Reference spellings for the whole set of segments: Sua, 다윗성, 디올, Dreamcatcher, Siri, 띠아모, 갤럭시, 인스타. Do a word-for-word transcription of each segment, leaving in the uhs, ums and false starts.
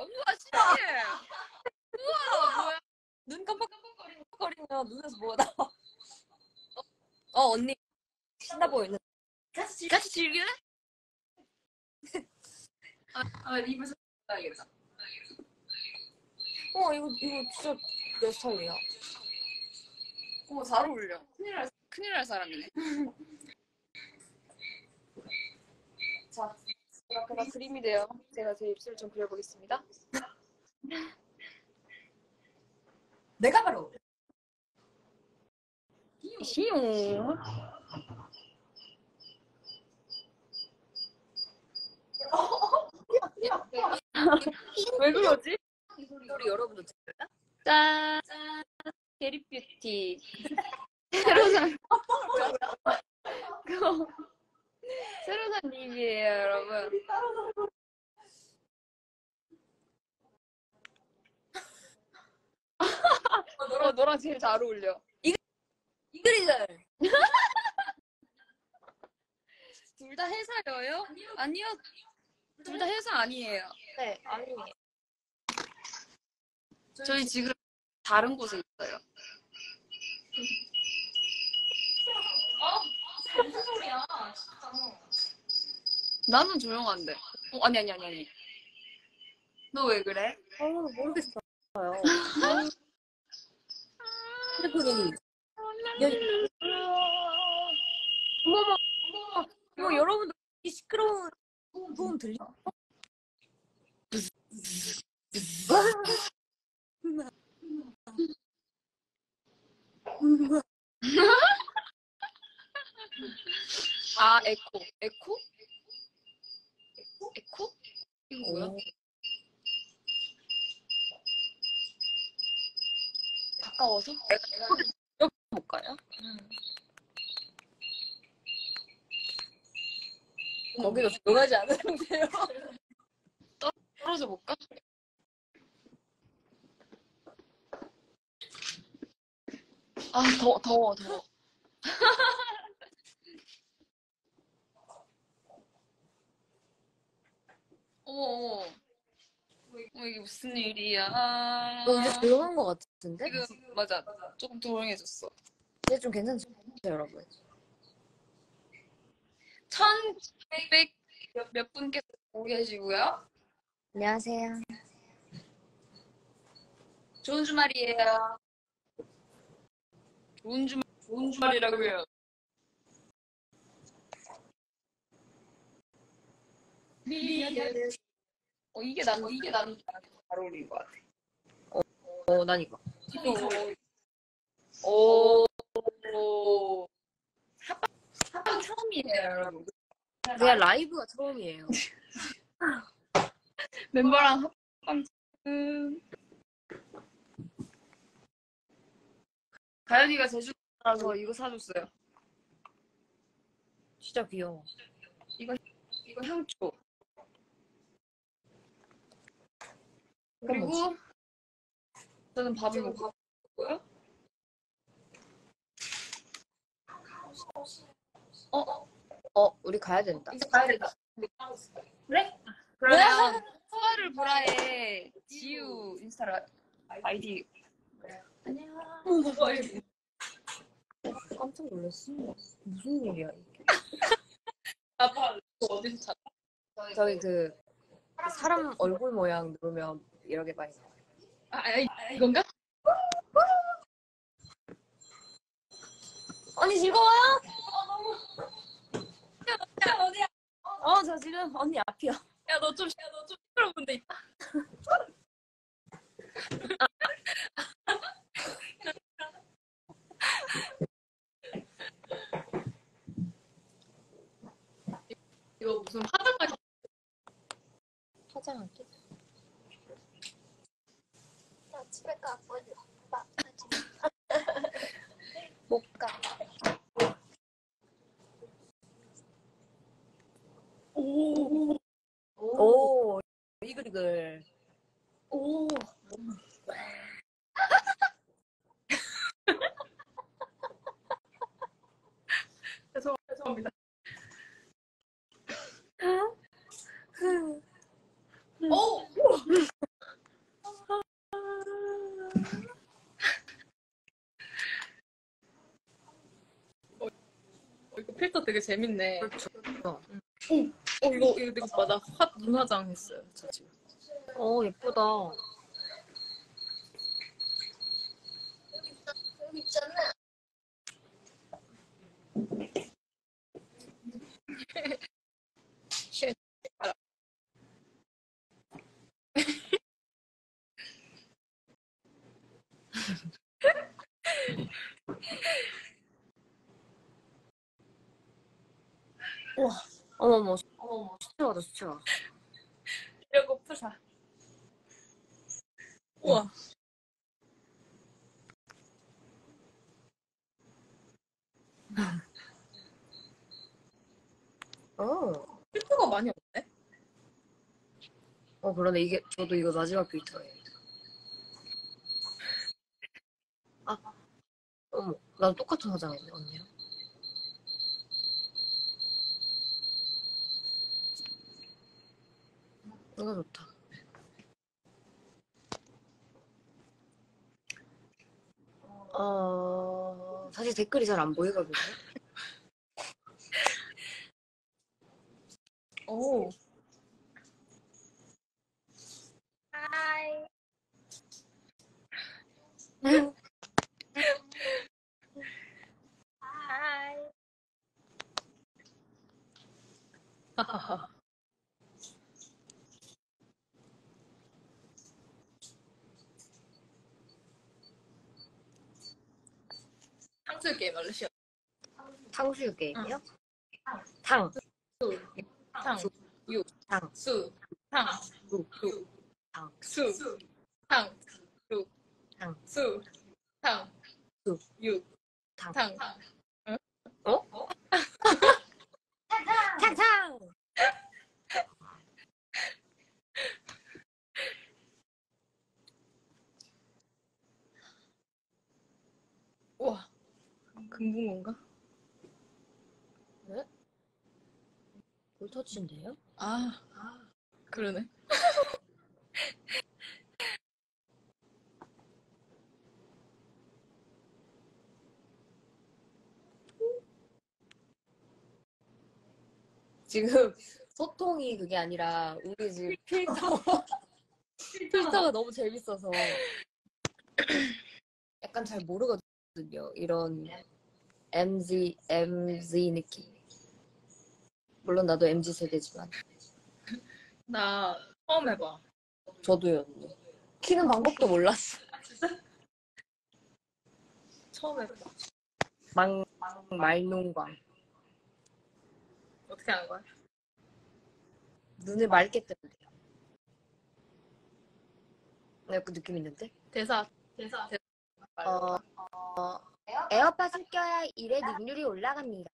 우와 신기해. 우와 뭐야? 눈 깜빡깜빡거리면 눈에서 뭐가 나와? 어 언니 신나 보이는. 같이 같이 즐길래? 아, 아 리뷰 써야겠다. 어 이거 이거 진짜 내 스타일이야. 어 잘 어울려. 큰일 날 큰일 날 사람이네. 자, 그만큼만 그림이 돼요. 제가 제 입술을 좀 그려보겠습니다. 내가 바로 시용. 왜 그러지? 이 소리 여러분도 들려요? 짠! 게리 뷰티. 새로 산 그거 새로 산 립이에요, 여러분. 어, 너랑, 너랑 제일 잘 어울려. 이, 이 그리들. 둘 다 회사여요? 아니요. 둘 다 회사 아니에요. 네, 아니에요. 저희 지금 다른 곳에 있어요. 아, 무슨 소리야, 진짜. 나는 조용한데. 어, 아니, 아니, 아니, 아니. 너 왜 그래? 어, 모르겠어요. 핸드폰이. 어머머, 어머머. 이거 여러분들 이 시끄러운 소음 들려? 아, 에코. 에코? 에코? 이거 뭐야? 어. 가까워서? 여기 볼까요? 응. 거기도 조용하지 않은데요? 떨어져 볼까? 아, 더워, 더워, 더워. 어머, 어머, 이게 무슨 일이야. 너 이제 조용한 것 같은데? 지금, 맞아. 맞아. 조금 조용해졌어. 이제 좀 괜찮죠, 여러분? 천백 몇, 몇 분께서 오고 계시고요. 안녕하세요. 좋은 주말이에요. 좋은 주말, 좋은 주말이라고요. 어 이게 난 이게 난 잘 어울리는 것 같아. 어, 어, 난 이거. 오, 오, 합방 합방 처음이에요, 여러분. 내가 라이브가 처음이에요. 멤버랑 합방 처음. 가연이가 제주도라서 이거 사줬어요. 진짜 귀여워. 이거 이거 향초. 그리고 저는 밥을 먹고 있고요. 어, 어, 어, 우리 가야 된다. 이제 가야 된다. 그래? 그러면 소화를 보라에 지우 인스타 아이디. 안녕. 깜짝 놀랐어. 무슨 일이야 이게? 아빠 어디서 찾아? 저기 그 사람 얼굴 모양 누르면 이렇게 많이 나와요. 아, 아, 이건가? 언니 즐거워요? 어, 너무. 야, 너 어디야? 어, 저 지금 언니 앞이야. 야, 너 좀, 야, 너 좀 시끄러운데 있다. 이거 무슨 화장까지 화장할게. 나 집에 가 버려. 못 가. 오. 오. 이글이글. 오. 죄송, 죄송합니다. 오! 되게 재밌네. 그렇죠. 응. 응. 이거, 이거 되게 맞아. 핫 눈화장 했어요, 저 지금. 어, 예쁘다. 여기 있잖아. 우와, 어머머, 어머머, 수치화다, 수치화. 이러고 푸사. 우와. 어. 필터가 많이 없네? 어, 그러네. 이게, 저도 이거 마지막 필터예요. 아, 어머, 나도 똑같은 화장했네, 언니랑. 이거 좋다. 어, 사실 댓글이 잘 안 보이거든요. 오. 하이. 하이. 하하하. 탕수육 게임 알려주세요. 탕수육 게임이요? 응. 탕. 탕. 유. 탕. 수. 탕. 루. 루. 탕. 수. 탕. 루. 탕. 수. 탕. 루. 유. 탕. 탕. 응? 어? 어? 탕탕. 탕탕. 우와. 금붕어인가? 네? 볼터치인데요? 아, 아 그러네. 지금 소통이 그게 아니라 우리 집 필터 필터가 너무 재밌어서 약간 잘 모르거든요. 이런 엠지, 엠지 느낌. 물론 나도 엠지 세대지만. 나 처음 해봐. 저도요. 키는 방법도 몰랐어. 아, 진짜? 처음 해봐. 망, 망, 말농광. 어떻게 하는 거야? 눈을 맑게 뜨면 돼요. 나 그 느낌 있는데? 대사, 대사, 대사. 어, 어. 에어팟을 껴야 일의 능률이 올라갑니다.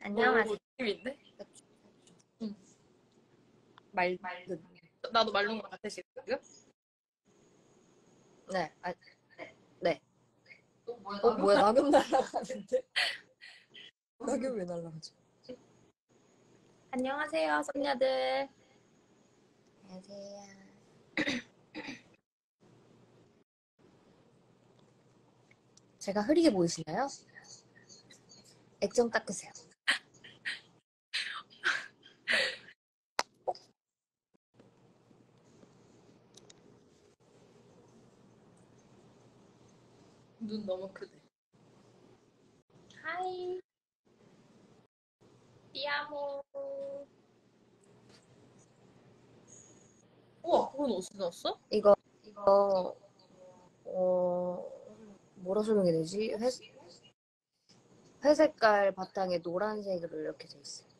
안녕하세요. 재밌네. 응. 말, 말. 나도 말론 것 같아 지금. 네. 아, 네. 네. 또 뭐야? 어, 뭐야? 낙엽 날아가는데? 낙엽 왜 날아가지? 안녕하세요, 손녀들. 안녕하세요. 제가 흐리게 보이시나요? 액 좀 닦으세요. 눈 너무 크대. 하이. 띠아모. 우와, 그건 어디서 나왔어? 이거, 이거, 어, 뭐라 설명해야 되지? 회, 회색깔 바탕에 노란색으로 이렇게 돼 있어요.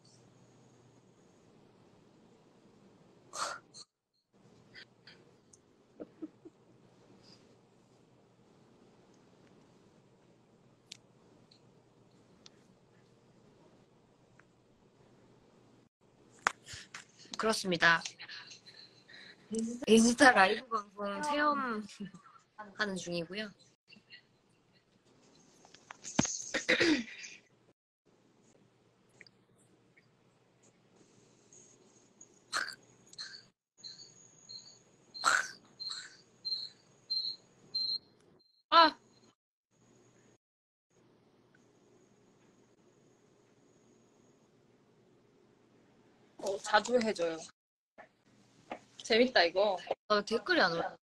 그렇습니다. 인스타 라이브 방송 체험하는 중이고요. 해주고 자주 해줘요. 재밌다 이거. 나 댓글이 안 올라.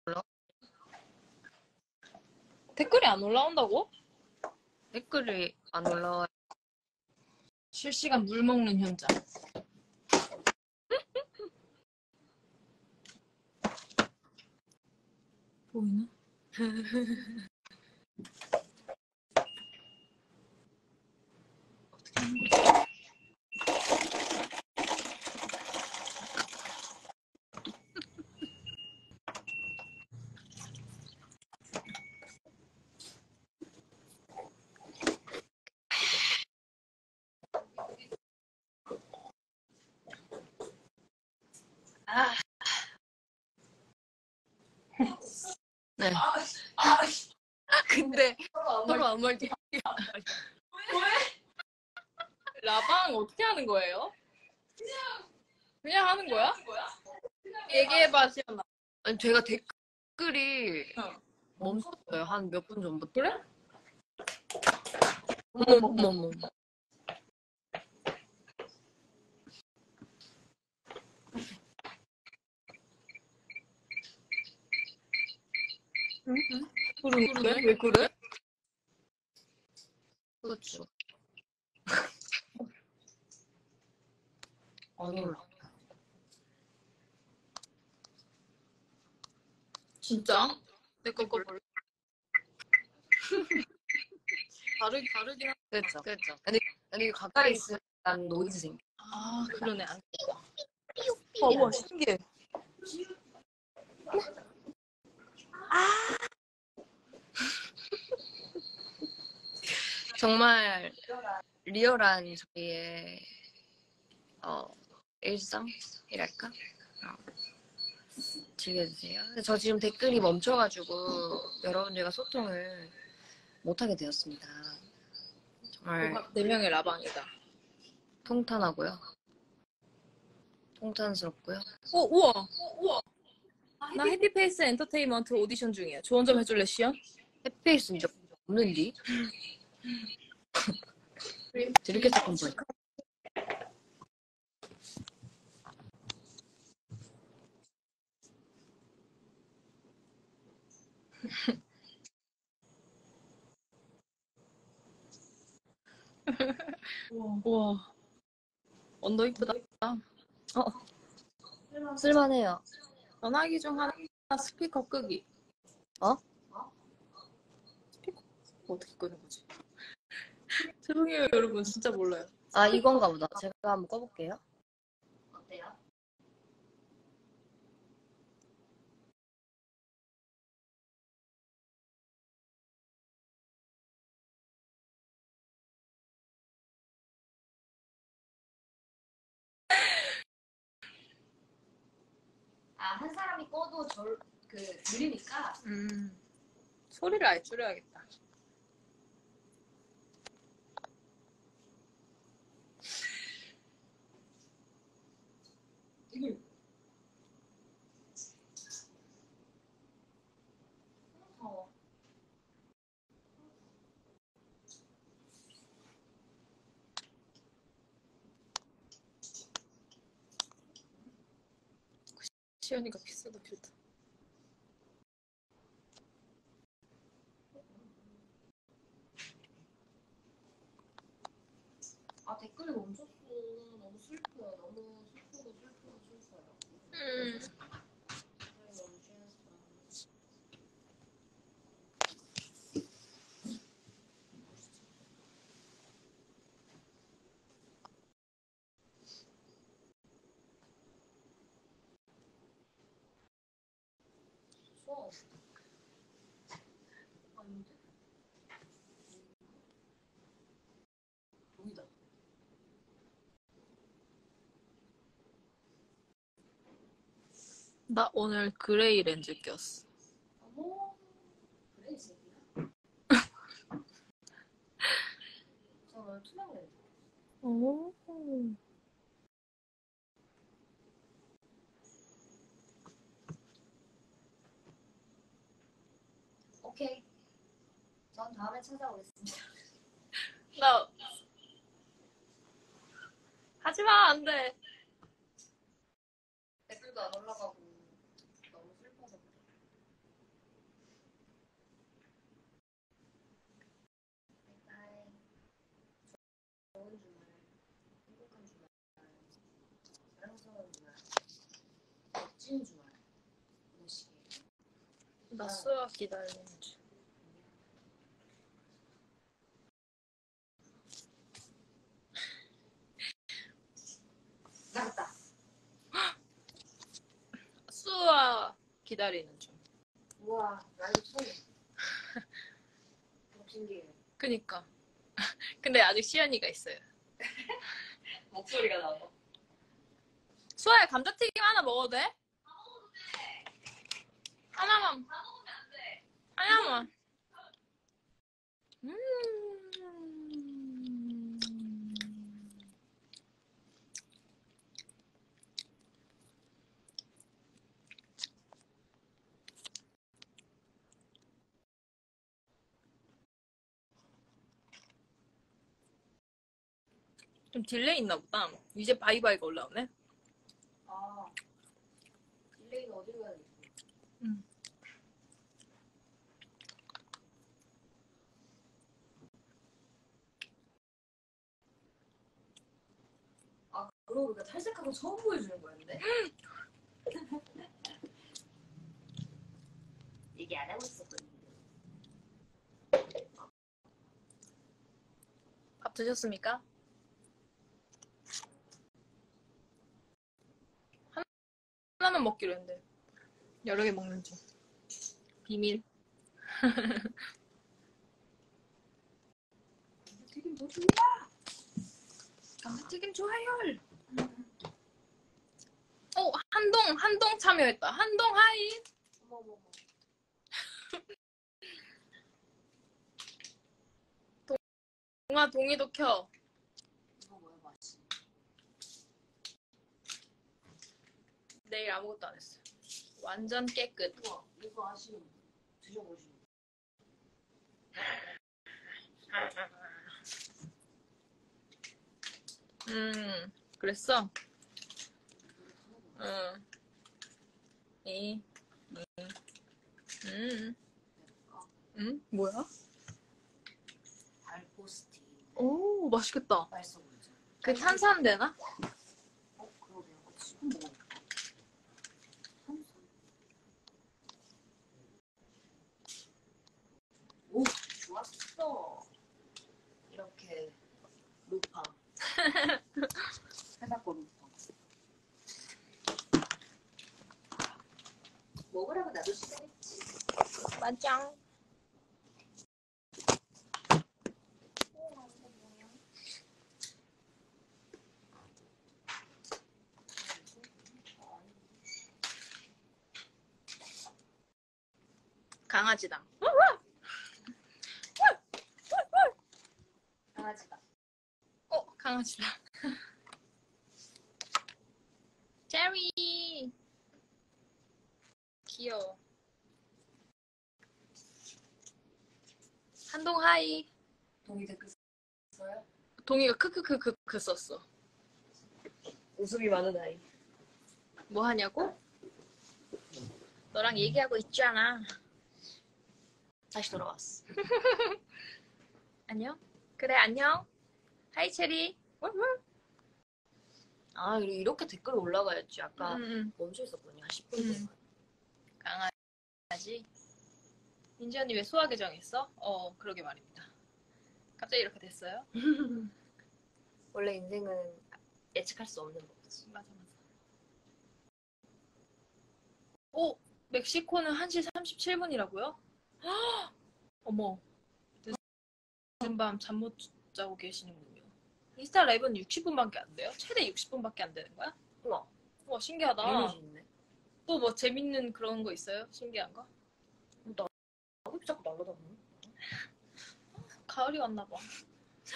댓글이 안 올라온다고? 댓글이 안 올라와. 실시간 물 먹는 현장. 보이나? 어떻게 하는 거야? 아. 네. 근데 서로 아무 말도 안 하죠. 왜? 라방 어떻게 하는 거예요? 그냥 그냥 하는 거야? 얘기해봐 시연아. 아니 제가 댓글이 어. 멈췄어요. 한 몇 분 전부터. 그래? 어머 어머 어머. 응? 그러네? 왜 그래? 그렇죠. 안 올라. 진짜? 내 거 거 뭘? 다르 다르긴 한. 그렇죠. 그렇죠. 근데 근데 가까이 있으면 노이즈 생겨. 아 그러네. 안 돼. 어머 신기해. 아. 정말 리얼한 저희의 어, 일상이랄까? 어, 즐겨주세요. 저 지금 댓글이 멈춰가지고 여러분들과 소통을 못하게 되었습니다. 정말 네 명의 라방이다. 통탄하고요. 통탄스럽고요. 오 우와. 오, 우와. 아, 나 해피페이스 엔터테인먼트 오디션 중이야. 조언 좀 해줄래, 시연? 해피페이스 이제 없는디? 드림캐쳐 컴플레인. 우와. 언더 이쁘다. 어. 쓸만해요. 전화기 중 하나 스피커 끄기. 어? 스피커 어떻게 끄는 거지? 죄송해요 여러분 진짜 몰라요. 아 이건가 보다. 제가 한번 꺼볼게요. 어때요? 아, 한 사람이 꺼도 절, 그, 들리니까. 음. 소리를 아예 줄여야겠다. 이걸. 더워. 시연이가 비싸다 필터. 아 댓글이 멈췄어. 너무 슬퍼요. 너무 슬프고 슬프고 슬퍼요. 음. 동이다. 나 오늘 그레이 렌즈 꼈어. 어머, 그레이 색이야? 저 오늘 투명 렌즈. 어머. 오케이. 전 다음에 찾아오겠습니다. 나 하지마 안돼. 쉬는 주말 낮수가 기다리는 중. 나갔다. 수아 기다리는 중. 우와, 나도 처음이야. 너무 신기해. 그니까. 근데 아직 시연이가 있어요. 목소리가 나와. 수아야, 감자튀김 하나 먹어도 돼? 다 먹어도 돼. 하나만. 다 먹으면 안 돼. 하나만. 음. 좀 딜레이 있나 보다. 이제 바이바이가 올라오네. 아, 딜레이가 어디로 가야 되지? 응. 아, 그러고 보니까 탈색하고 처음 보여주는 거였는데? 얘기 안 하고 있었거든요. 밥 드셨습니까? 하나만 먹기로 했는데 여러 개 먹는지 비밀. 감자튀김 더 좋아. 감자튀김 좋아요. 어, 한동 한동 참여했다. 한동 하이. 어머머머. 동아 동이도 켜. 내일 아무것도 안 했어. 완전 깨끗. 우와, 이거 아시면 드셔보시면. 음, 그랬어? 응. 이, 이, 음, 음, 뭐야? 발포스틱. 오, 맛있겠다. 맛있어 보이죠? 그 탄산 되나? 어, 그러게요. 뭐. 오, 좋았어. 이렇게 루팡 해놨고 루팡 먹으라고 나도 시작했지. 맞짱. 강아지당. 강아지다. 어, 강아지다. 체리. 귀여워. 한동 하이. 동이 댓글 썼어요? 동이가 크크크크크 썼어. 웃음이 많은 아이. 뭐 하냐고? 너랑 얘기하고 있잖아. 다시 돌아왔어. 안녕. 그래, 안녕. 하이, 체리. 아, 그리고 이렇게 댓글 올라가야지. 아까 음. 멈춰 있었거든요. 한 십 분 동안. 음. 강아지. 민지 언니 왜 소화 개정했어? 어, 그러게 말입니다. 갑자기 이렇게 됐어요? 원래 인생은 예측할 수 없는 법이지. 맞아, 맞아. 오, 멕시코는 한 시 삼십칠 분이라고요? 헉! 어머. 늦은 밤 잠 못 자고 계시는군요. 인스타 라이브는 육십 분밖에 안 돼요? 최대 육십 분밖에 안 되는 거야? 우와. 우와, 신기하다. 또 뭐 재밌는 그런 거 있어요? 신기한 거? 나 왜 자꾸 날라다니는 가을이 왔나 봐.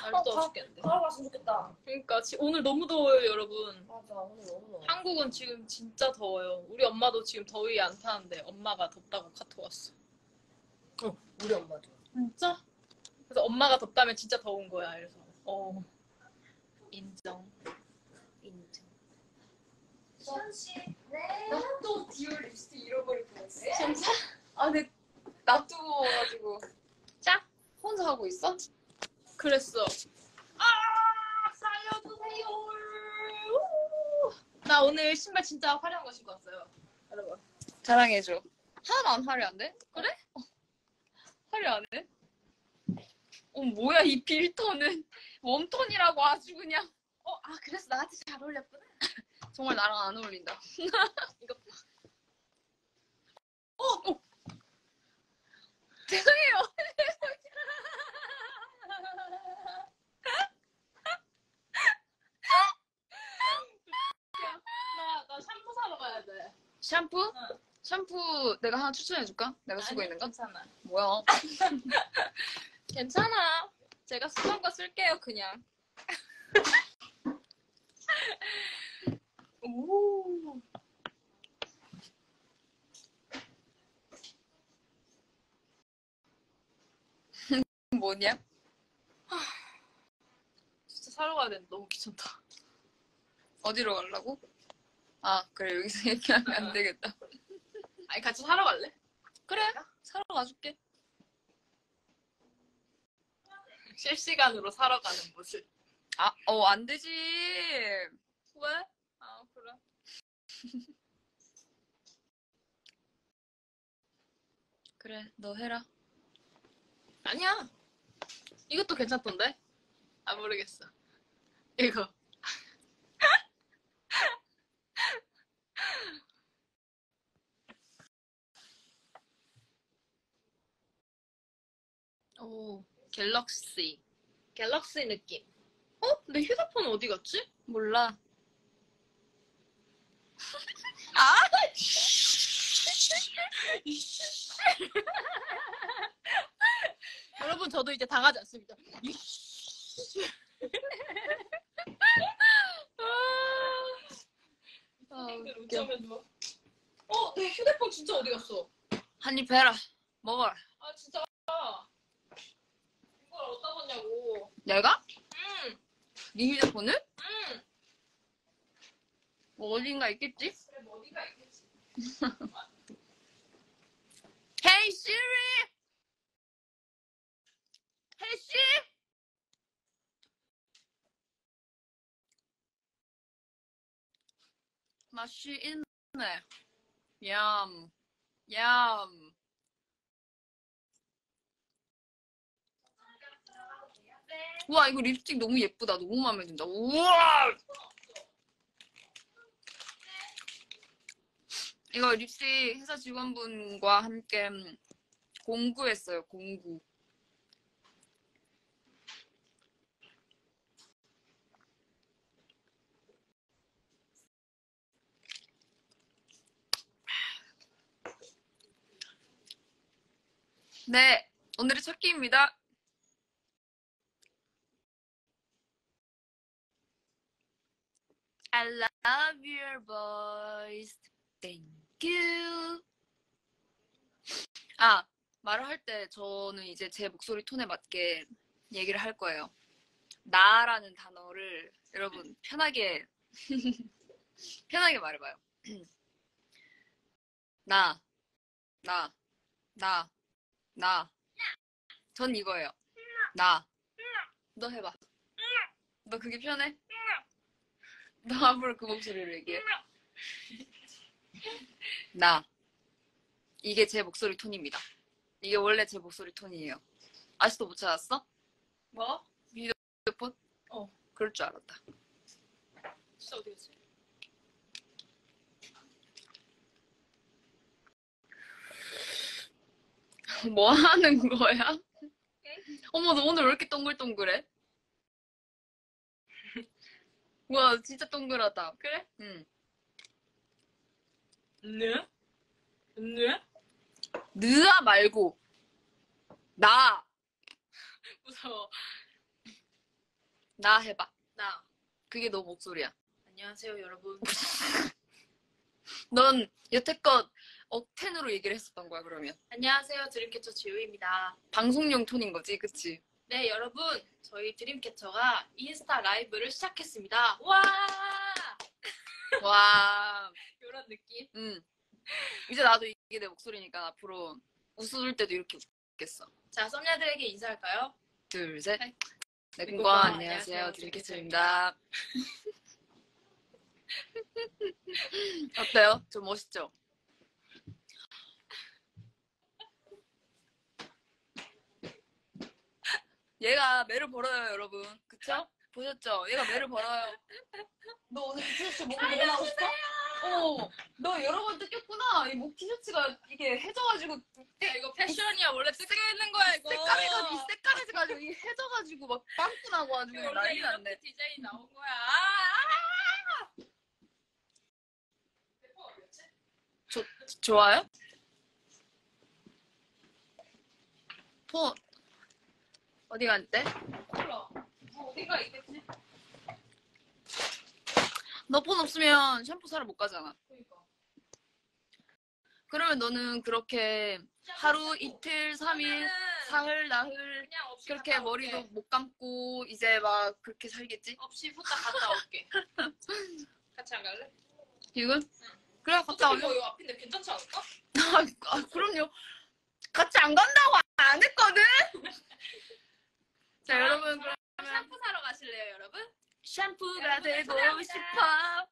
날도 아, 더웠겠는데. 가을 왔으면 좋겠다. 그러니까 지, 오늘 너무 더워요, 여러분. 맞아, 오늘 너무 더워. 한국은 지금 진짜 더워요. 우리 엄마도 지금 더위 안 타는데 엄마가 덥다고 카톡 왔어. 어, 우리 엄마도. 진짜? 그래서 엄마가 덥다면 진짜 더운 거야. 그래서 어, 인정. 인정. 시현 씨, 네. 나도 디올 립스틱 잃어버릴 뻔했어. 진짜? 아, 근데 놔두고 가지고. 자, 혼자 하고 있어? 그랬어. 아, 살려주세요. 나 오늘 신발 진짜 화려한 거 신고 왔어요. 여러분 자랑해줘. 하나도 안 화려한데? 그래? 어. 화려하네? 어 뭐야 이 빌톤은 웜톤이라고 아주 그냥. 어, 아 그래서 나한테 잘 어울렸구나. 정말 나랑 안 어울린다. 이거 어, 어. 죄송해요. 나, 나 샴푸 사러 가야 돼. 샴푸? 응. 샴푸 내가 하나 추천해줄까? 내가 쓰고 아니, 있는 거? 괜찮아. 뭐야? 괜찮아. 제가 쓰던 거 쓸게요, 그냥. 오. 뭐냐? 진짜 사러 가야 되는데 너무 귀찮다. 어디로 가려고? 아 그래 여기서 얘기하면 안 되겠다. 아니 같이 사러 갈래? 그래 사러 가줄게. 실시간으로 사러 가는 모습. 아, 어 안 되지. 왜? 아 그래. 그래 너 해라. 아니야. 이것도 괜찮던데? 아 모르겠어. 이거. 오, 갤럭시. 갤럭시 느낌. 어? 내 휴대폰 어디 갔지? 몰라. 아! 여러분 저도 이제 당하지 않습니다. 아, 어, 내 휴대폰 진짜 어디 갔어? 한 입 해라. 먹어라. 아 진짜. 이걸 어디다 뒀냐고. 내가? 응. 네 휴대폰을? 응. 뭐 어딘가 있겠지? 그래, 뭐 어딘가 있겠지. Hey Siri. 혜씨? 맛이 있네. 얌, 얌. 우와, 이거 립스틱 너무 예쁘다. 너무 마음에 든다. 우와! 이거 립스틱 회사 직원분과 함께 공구했어요, 공구. 네, 오늘의 첫 끼입니다. I love your voice. Thank you. 아, 말을 할 때 저는 이제 제 목소리 톤에 맞게 얘기를 할 거예요. 나라는 단어를 여러분 편하게 편하게 말해봐요. 나, 나, 나. 나. 전 이거예요. 나. 너 해봐. 너 그게 편해? 너 앞으로 그 목소리로 얘기해. 나. 이게 제 목소리 톤입니다. 이게 원래 제 목소리 톤이에요. 아직도 못 찾았어? 뭐? 휴대폰? 어. 그럴 줄 알았다. 진짜 어디 갔어? 뭐 하는 거야? 어머, 너 오늘 왜 이렇게 동글동글해? 와, 진짜 동글하다. 그래? 응. 느? 느? 느아 말고. 나. 무서워. 나 해봐. 나. 그게 너 목소리야. 안녕하세요, 여러분. 넌 여태껏 억텐으로 얘기를 했었던 거야, 그러면. 안녕하세요, 드림캐쳐 지우입니다. 방송용 톤인 거지, 그치? 네, 여러분, 저희 드림캐쳐가 인스타 라이브를 시작했습니다. 와! 와. 이런 느낌? 응. 이제 나도 이게 내 목소리니까 앞으로 웃을 때도 이렇게 웃겠어. 자, 썸녀들에게 인사할까요? 둘, 셋. 네, 빈과 안녕하세요, 드림캐쳐입니다. 어때요? 좀 멋있죠? 얘가 매를 벌어요, 여러분. 그쵸? 보셨죠? 얘가 매를 벌어요. 너 오늘 티셔츠 목 올라오고 싶어? 어머, 너 여러 번 뜯겼구나. 이 목 티셔츠가 이게 해져가지고. 야, 이거 패션이야. 원래 뜯기는 거야, 이거. 색깔해가지고, 색깔해가지고, 이게 해져가지고 막 빵꾸 나고가지고 난리 났네. 디자인 나온 거야. 아! 조, 좋아요? 포, 어디 갔대? 몰라. 뭐 어디가 있겠지? 너 폰 없으면 샴푸 사러 못 가잖아. 그러니까. 그러면 너는 그렇게 하루, 이틀, 삼일, 사흘, 나흘 그렇게 머리도 올게. 못 감고 이제 막 그렇게 살겠지? 없이 후딱 갔다 올게. 같이 안 갈래? 지금? 응. 그래 갔다 올게. 이거 앞인데 괜찮지 않을까? 아, 그럼요. 같이 안 간다고 안 했거든? 자, 자 여러분 그러면 샴푸 사러 가실래요, 여러분? 샴푸가 되고 싶어.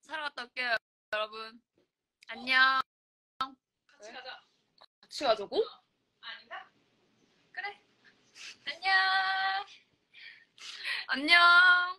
사러 갔다 올게요, 여러분. 안녕. 같이 가자. 같이 가자고? 어. 아닌가? 그래. 안녕. 안녕.